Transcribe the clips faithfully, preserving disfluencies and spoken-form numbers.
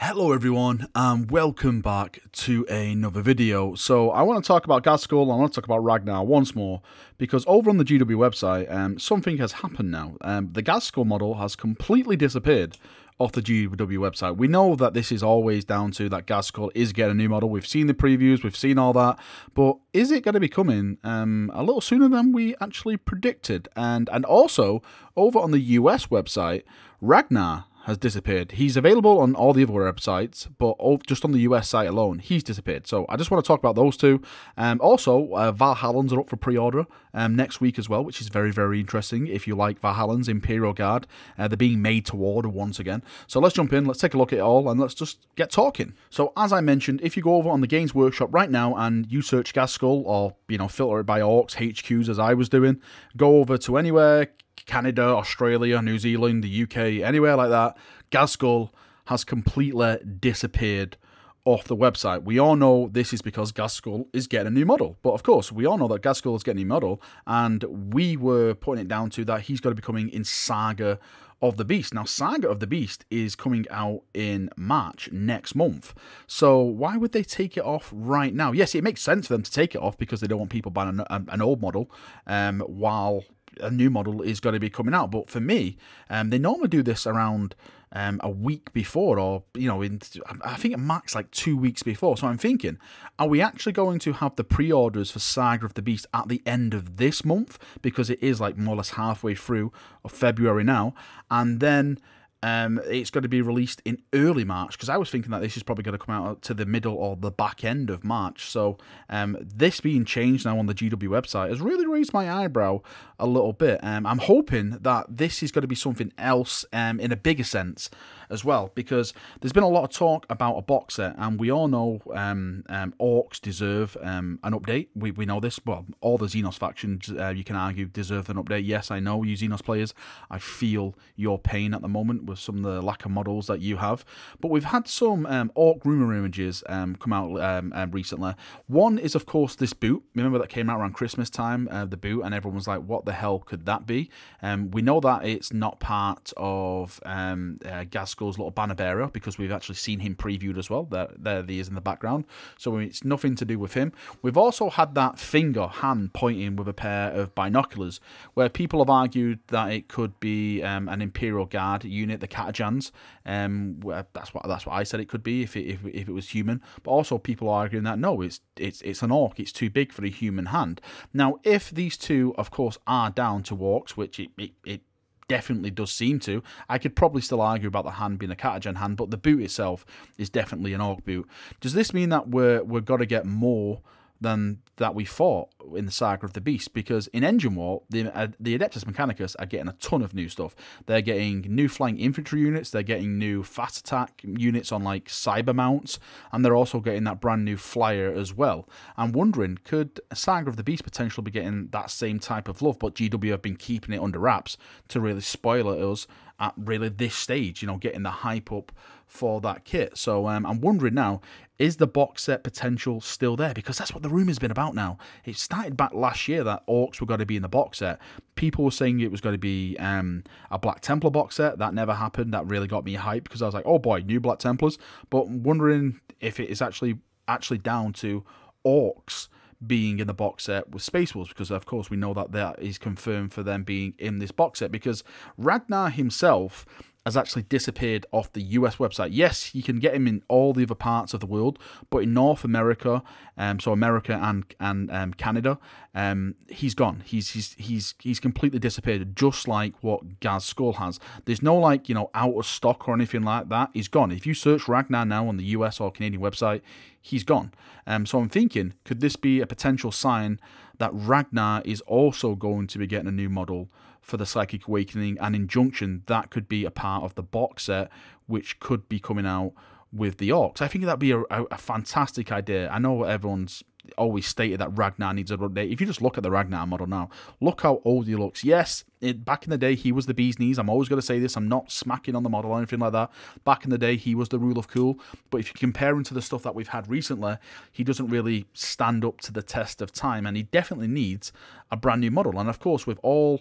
Hello everyone and welcome back to another video. So I want to talk about Ghazghkull, I want to talk about Ragnar once more, because over on the G W website um, something has happened now. Um, the Ghazghkull model has completely disappeared off the G W website. We know that this is always down to that Ghazghkull is getting a new model. We've seen the previews, we've seen all that, but is it going to be coming um, a little sooner than we actually predicted? And, and also, over on the U S website, Ragnar has disappeared. He's available on all the other websites, but just on the U S site alone, he's disappeared. So I just want to talk about those two. Um, also, uh, Valhallans are up for pre-order um, next week as well, which is very, very interesting. If you like Valhallans, Imperial Guard, uh, they're being made to order once again. So let's jump in, let's take a look at it all, and let's just get talking. So as I mentioned, if you go over on the Games Workshop right now and you search Ghazghkull, or you know, filter it by orcs, H Qs, as I was doing, go over to anywhere, Canada, Australia, New Zealand, the U K, anywhere like that, Ghazghkull has completely disappeared off the website. We all know this is because Ghazghkull is getting a new model. But of course, we all know that Ghazghkull is getting a new model, and we were putting it down to that he's going to be coming in Saga of the Beast. Now, Saga of the Beast is coming out in March next month. So why would they take it off right now? Yes, it makes sense for them to take it off because they don't want people buying an, an old model um, while a new model is going to be coming out. But for me, um, they normally do this around um, a week before, or, you know, in, I think it max like two weeks before. So I'm thinking, are we actually going to have the pre-orders for Saga of the Beast at the end of this month? Because it is like more or less halfway through of February now. And then Um, it's going to be released in early March, because I was thinking that this is probably going to come out to the middle or the back end of March. So um, this being changed now on the G W website has really raised my eyebrow a little bit. Um, I'm hoping that this is going to be something else um, in a bigger sense as well, because there's been a lot of talk about a box set, and we all know um, um, orcs deserve um, an update. We, we know this. Well, all the Xenos factions, uh, you can argue, deserve an update. Yes, I know, you Xenos players, I feel your pain at the moment with some of the lack of models that you have. But we've had some um, orc rumor images um, come out um, um, recently. One is, of course, this boot. Remember that came out around Christmas time, uh, the boot, and everyone was like, what the hell could that be? Um, we know that it's not part of um, uh, Ghazghkull's little banner bearer, because we've actually seen him previewed as well. There, there he is in the background. So it's nothing to do with him. We've also had that finger, hand pointing with a pair of binoculars, where people have argued that it could be um, an Imperial Guard unit, the Catachans. Um, that's what that's what I said it could be if it, if, if it was human. But also people are arguing that no, it's it's it's an orc. It's too big for a human hand. Now, if these two, of course, are down to orcs, which it it, it definitely does seem to, I could probably still argue about the hand being a Catachan hand, but the boot itself is definitely an orc boot. Does this mean that we're we're gonna get more than that we fought in the Saga of the Beast? Because in Engine War, the, uh, the Adeptus Mechanicus are getting a ton of new stuff. They're getting new flying infantry units, they're getting new fast attack units on like cyber mounts, and they're also getting that brand new flyer as well. I'm wondering, could Saga of the Beast potentially be getting that same type of love, but G W have been keeping it under wraps to really spoil it us at really this stage, you know, getting the hype up for that kit. So um, I'm wondering now, is the box set potential still there? Because that's what the rumor's been about now. It started back last year that orcs were going to be in the box set. People were saying it was going to be um, a Black Templar box set. That never happened. That really got me hyped, because I was like, oh boy, new Black Templars. But I'm wondering if it is actually actually down to orcs being in the box set with Space Wolves, because of course we know that that is confirmed for them being in this box set, because Ragnar himself has actually disappeared off the U S website. Yes, you can get him in all the other parts of the world, but in North America, um, so America and and um, Canada, um, he's gone. He's he's he's he's completely disappeared, just like what Ghazghkull has. There's no like you know out of stock or anything like that. He's gone. If you search Ragnar now on the U S or Canadian website, he's gone. Um, so I'm thinking, could this be a potential sign that Ragnar is also going to be getting a new model for the Psychic Awakening and Injunction? That could be a part of the box set, which could be coming out with the orcs. I think that'd be a, a, a fantastic idea. I know everyone's always stated that Ragnar needs an update. If you just look at the Ragnar model now, look how old he looks. Yes, it, back in the day, he was the bee's knees. I'm always going to say this. I'm not smacking on the model or anything like that. Back in the day, he was the rule of cool. But if you compare him to the stuff that we've had recently, he doesn't really stand up to the test of time, and he definitely needs a brand new model. And of course, with all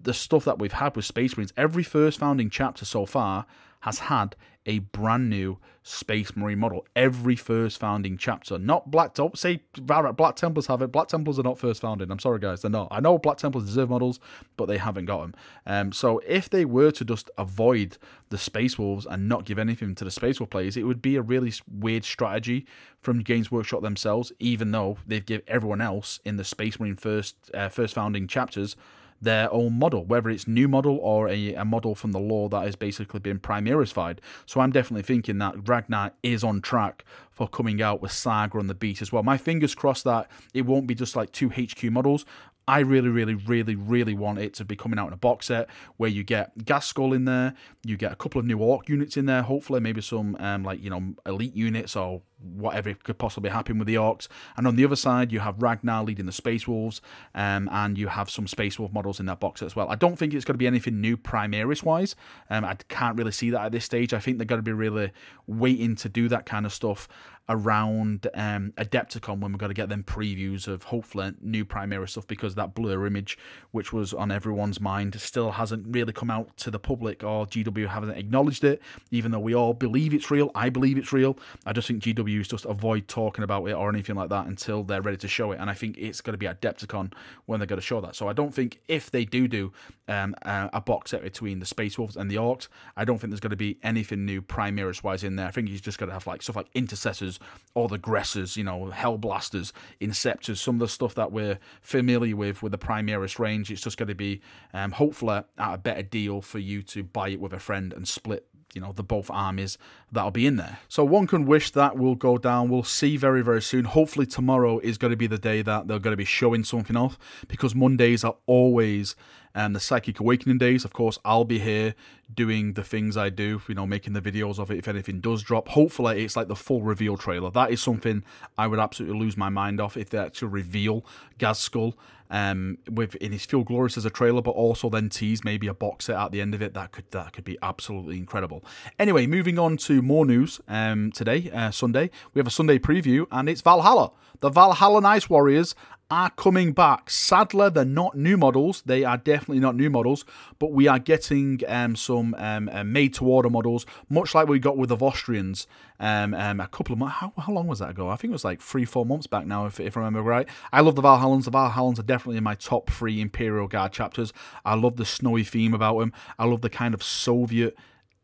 the stuff that we've had with Space Marines. Every First Founding chapter so far has had a brand new Space Marine model. Every First Founding chapter. Not Black... Don't say Black Templars have it. Black Templars are not First Founding. I'm sorry, guys. They're not. I know Black Templars deserve models, but they haven't got them. Um, so if they were to just avoid the Space Wolves and not give anything to the Space Wolf players, it would be a really weird strategy from Games Workshop themselves, even though they've given everyone else in the Space Marine First, uh, First Founding chapters their own model, whether it's new model or a, a model from the lore that has basically been primarified. So I'm definitely thinking that Ragnar is on track for coming out with Saga and the Beast as well. My fingers crossed that it won't be just like two H Q models. I really, really, really, really want it to be coming out in a box set where you get Ghazghkull in there, you get a couple of new Orc units in there, hopefully maybe some um, like, you know, elite units or whatever could possibly happen with the Orcs. And on the other side, you have Ragnar leading the Space Wolves, um, and you have some Space Wolf models in that box set as well. I don't think it's going to be anything new Primaris-wise. Um, I can't really see that at this stage. I think they're going to be really waiting to do that kind of stuff around um, Adepticon, when we're going to get them previews of hopefully new Primaris stuff, because that blur image, which was on everyone's mind, still hasn't really come out to the public, or G W haven't acknowledged it, even though we all believe it's real. I believe it's real. I just think G W's just avoid talking about it or anything like that until they're ready to show it, and I think it's going to be Adepticon when they're going to show that. So I don't think, if they do do um, a, a box set between the Space Wolves and the Orcs, I don't think there's going to be anything new Primaris-wise in there. I think you're just going to have like stuff like Intercessors, all the Gressors, you know, Hellblasters, Inceptors, some of the stuff that we're familiar with with the Primaris range. It's just going to be um, hopefully at a better deal for you to buy it with a friend and split, you know, the both armies that'll be in there. So one can wish that will go down. We'll see very, very soon. Hopefully tomorrow is going to be the day that they're going to be showing something off, because Mondays are always um, the Psychic Awakening days. Of course, I'll be here doing the things I do, you know, making the videos of it if anything does drop. Hopefully it's like the full reveal trailer. That is something I would absolutely lose my mind off, if they actually reveal Ghazghkull um with in his full glories as a trailer, but also then tease maybe a box set at the end of it. That could that could be absolutely incredible. Anyway, moving on to more news. Um today, uh Sunday, we have a Sunday preview, and it's Valhalla. The Valhallan Ice Warriors are coming back. Sadly, they're not new models. They are definitely not new models, but we are getting um, some um, uh, made-to-order models, much like we got with the Vostrians um, um, a couple of months. How, how long was that ago? I think it was like three, four months back now, if, if I remember right. I love the Valhallans. The Valhallans are definitely in my top three Imperial Guard chapters. I love the snowy theme about them. I love the kind of Soviet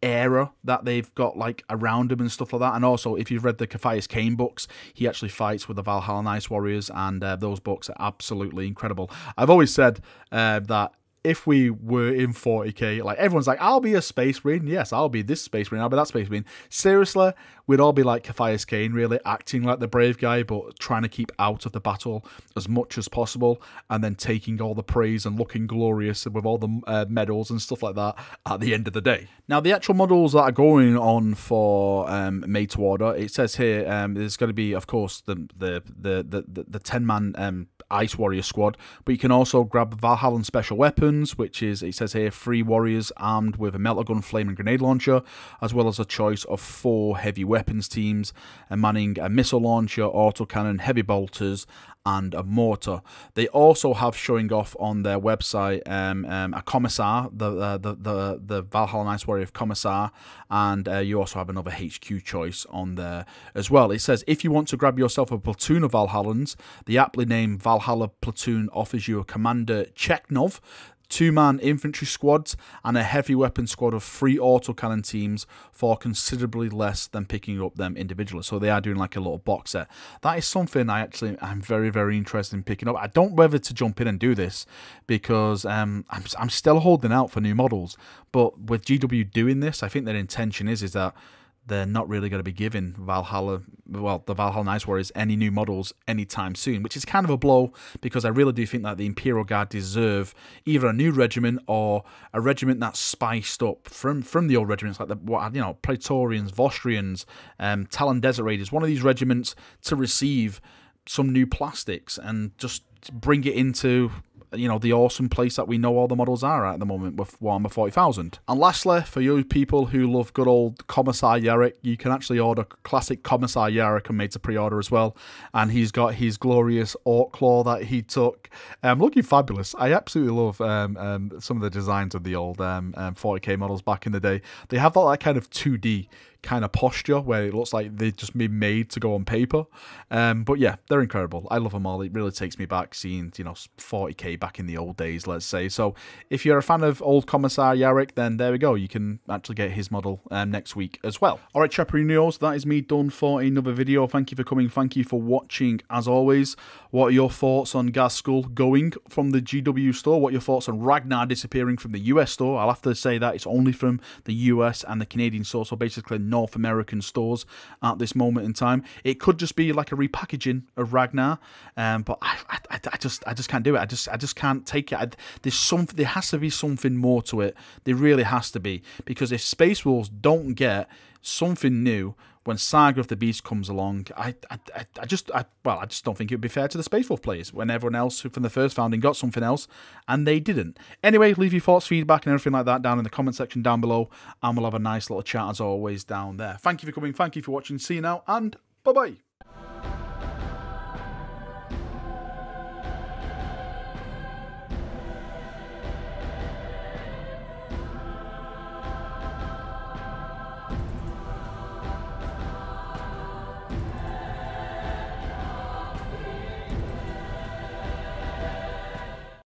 era that they've got like around him and stuff like that. And also, if you've read the Ciaphas Cain books, he actually fights with the Valhallan Ice Warriors, and uh, those books are absolutely incredible. I've always said uh, that if we were in forty K, like everyone's like, I'll be a Space Marine. Yes, I'll be this Space Marine. I'll be that Space Marine. Seriously, we'd all be like Ciaphas Cain, really acting like the brave guy, but trying to keep out of the battle as much as possible, and then taking all the praise and looking glorious with all the uh, medals and stuff like that at the end of the day. Now, the actual models that are going on for um, made to order, it says here um, there's going to be, of course, the the the the the ten man um, Ice Warrior squad, but you can also grab Valhallan special weapons, which is, it says here, three warriors armed with a melter gun, flame and grenade launcher, as well as a choice of four heavy weapons teams and manning a missile launcher, autocannon, heavy bolters, and a mortar. They also have showing off on their website um, um, a commissar, the uh, the the the Valhalla Ice Warrior of Commissar, and uh, you also have another H Q choice on there as well. It says if you want to grab yourself a platoon of Valhallans, the aptly named Valhalla platoon offers you a Commander Chechnov, two man infantry squads, and a heavy weapon squad of three autocannon teams for considerably less than picking up them individually. So they are doing like a little box set. That is something I actually am very, very interested in picking up. I don't know whether to jump in and do this, because um, I'm, I'm still holding out for new models. But with G W doing this, I think their intention is, is that they're not really going to be giving Valhalla, well, the Valhalla Ice Warriors, any new models anytime soon, which is kind of a blow, because I really do think that the Imperial Guard deserve either a new regiment or a regiment that's spiced up from from the old regiments, like the what you know Praetorians, Vostrians, um, Talon Desert Raiders. One of these regiments to receive some new plastics and just bring it into you know, the awesome place that we know all the models are at at the moment with Warhammer forty thousand. And lastly, for you people who love good old Commissar Yarrick, you can actually order classic Commissar Yarrick and made to pre-order as well. And he's got his glorious orc claw that he took. Um, looking fabulous. I absolutely love um, um, some of the designs of the old um, um, forty K models back in the day. They have that, that kind of two D kind of posture where it looks like they've just been made to go on paper. Um, but yeah, they're incredible. I love them all. It really takes me back seeing, you know, forty K back in the old days, let's say. So if you're a fan of old Commissar Yarrick, then there we go. You can actually get his model um, next week as well. All right, Chaperoonios, that is me done for another video. Thank you for coming. Thank you for watching, as always. What are your thoughts on Ghazghkull going from the G W store? What are your thoughts on Ragnar disappearing from the U S store? I'll have to say that it's only from the U S and the Canadian store, so basically North American stores at this moment in time. It could just be like a repackaging of Ragnar, um, but I, I, I just, I just can't do it. I just, I just can't take it. I, there's something, there has to be something more to it. There really has to be, because if Space Wolves don't get something new when Saga of the Beast comes along, I, I, I just, I, well, I just don't think it would be fair to the Space Wolf players when everyone else who from the first founding got something else and they didn't. Anyway, leave your thoughts, feedback, and everything like that down in the comment section down below, and we'll have a nice little chat as always down there. Thank you for coming. Thank you for watching. See you now, and bye bye.